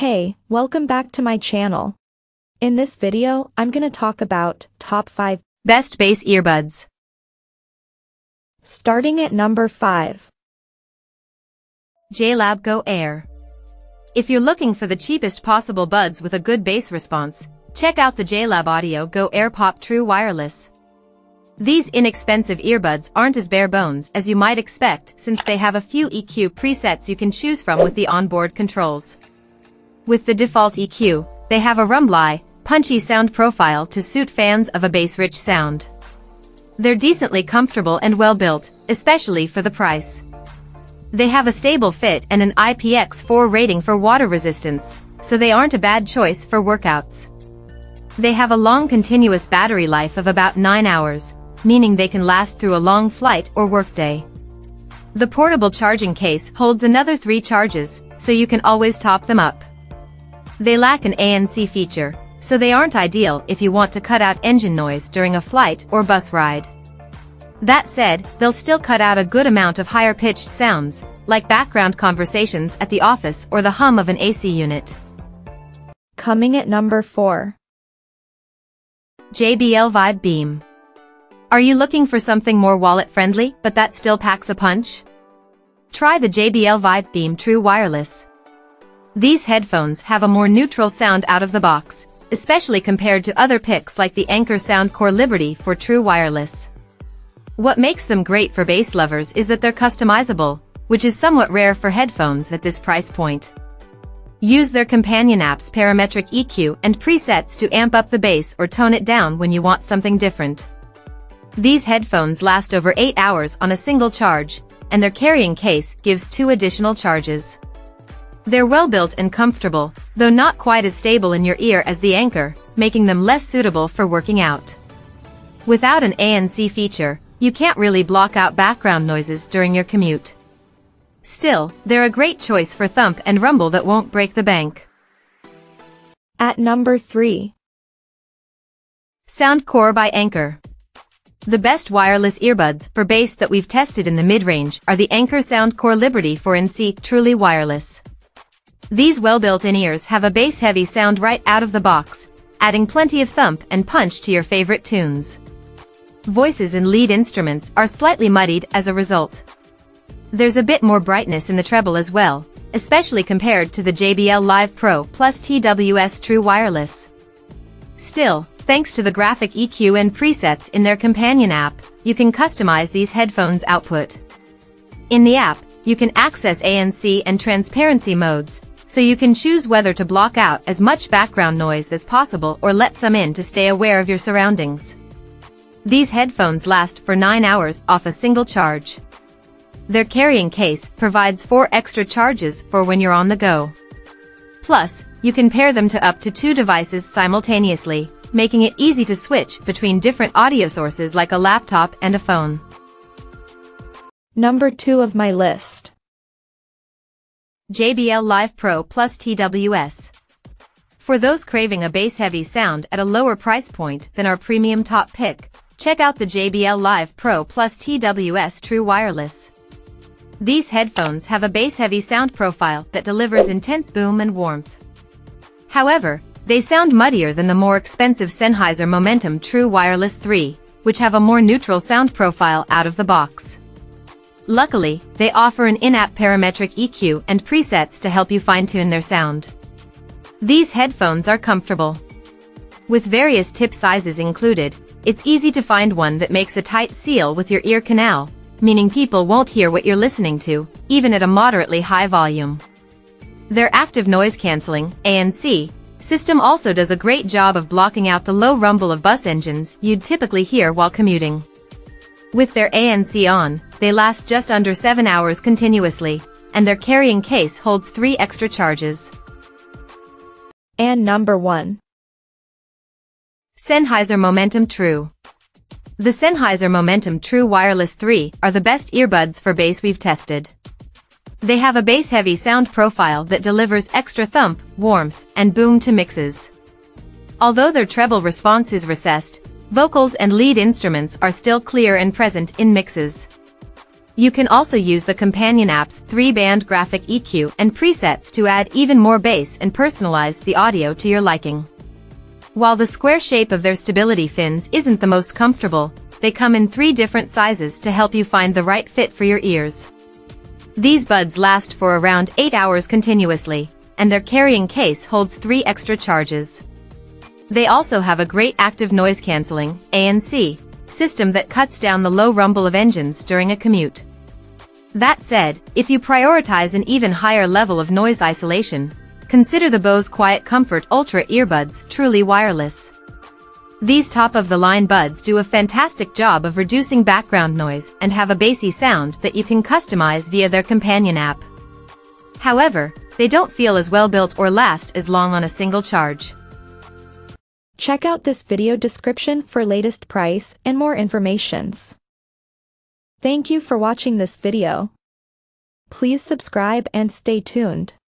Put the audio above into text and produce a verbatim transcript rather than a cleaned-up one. Hey, welcome back to my channel. In this video, I'm gonna talk about top five best bass earbuds. Starting at number five. JLab Go Air. If you're looking for the cheapest possible buds with a good bass response, check out the JLab Audio Go Air Pop True Wireless. These inexpensive earbuds aren't as bare bones as you might expect since they have a few E Q presets you can choose from with the onboard controls. With the default E Q, they have a rumbly, punchy sound profile to suit fans of a bass-rich sound. They're decently comfortable and well-built, especially for the price. They have a stable fit and an I P X four rating for water resistance, so they aren't a bad choice for workouts. They have a long continuous battery life of about nine hours, meaning they can last through a long flight or workday. The portable charging case holds another three charges, so you can always top them up. They lack an A N C feature, so they aren't ideal if you want to cut out engine noise during a flight or bus ride. That said, they'll still cut out a good amount of higher-pitched sounds, like background conversations at the office or the hum of an A C unit. Coming at number four. J B L Vibe Beam. Are you looking for something more wallet-friendly, but that still packs a punch? Try the J B L Vibe Beam True Wireless. These headphones have a more neutral sound out of the box, especially compared to other picks like the Anker Soundcore Liberty for True Wireless. What makes them great for bass lovers is that they're customizable, which is somewhat rare for headphones at this price point. Use their companion app's parametric E Q and presets to amp up the bass or tone it down when you want something different. These headphones last over eight hours on a single charge, and their carrying case gives two additional charges. They're well-built and comfortable, though not quite as stable in your ear as the Anker, making them less suitable for working out. Without an A N C feature, you can't really block out background noises during your commute. Still, they're a great choice for thump and rumble that won't break the bank. At number three. Soundcore by Anker. The best wireless earbuds for bass that we've tested in the mid-range are the Anker Soundcore Liberty four N C Truly Wireless. These well-built-in ears have a bass-heavy sound right out of the box, adding plenty of thump and punch to your favorite tunes. Voices and lead instruments are slightly muddied as a result. There's a bit more brightness in the treble as well, especially compared to the J B L Live Pro Plus T W S True Wireless. Still, thanks to the graphic E Q and presets in their companion app, you can customize these headphones' output. In the app, you can access A N C and transparency modes, so you can choose whether to block out as much background noise as possible or let some in to stay aware of your surroundings. These headphones last for nine hours off a single charge. Their carrying case provides four extra charges for when you're on the go. Plus, you can pair them to up to two devices simultaneously, making it easy to switch between different audio sources like a laptop and a phone. Number two of my list. J B L Live Pro Plus T W S. For those craving a bass-heavy sound at a lower price point than our premium top pick, check out the J B L Live Pro Plus T W S True Wireless. These headphones have a bass-heavy sound profile that delivers intense boom and warmth. However, they sound muddier than the more expensive Sennheiser Momentum True Wireless three, which have a more neutral sound profile out of the box. Luckily, they offer an in-app parametric E Q and presets to help you fine-tune their sound. These headphones are comfortable. With various tip sizes included, it's easy to find one that makes a tight seal with your ear canal, meaning people won't hear what you're listening to, even at a moderately high volume. Their active noise cancelling, A N C, system also does a great job of blocking out the low rumble of bus engines you'd typically hear while commuting. With their A N C on, they last just under seven hours continuously, and their carrying case holds three extra charges. And number one. Sennheiser Momentum True. The Sennheiser Momentum True Wireless three are the best earbuds for bass we've tested. They have a bass-heavy sound profile that delivers extra thump, warmth, and boom to mixes. Although their treble response is recessed, vocals and lead instruments are still clear and present in mixes. You can also use the companion app's three-band graphic E Q and presets to add even more bass and personalize the audio to your liking. While the square shape of their stability fins isn't the most comfortable, they come in three different sizes to help you find the right fit for your ears. These buds last for around eight hours continuously, and their carrying case holds three extra charges. They also have a great active noise cancelling A N C system that cuts down the low rumble of engines during a commute. That said, if you prioritize an even higher level of noise isolation, consider the Bose QuietComfort Ultra earbuds truly wireless. These top-of-the-line buds do a fantastic job of reducing background noise and have a bassy sound that you can customize via their companion app. However, they don't feel as well-built or last as long on a single charge. Check out this video description for latest price and more informations. Thank you for watching this video. Please subscribe and stay tuned.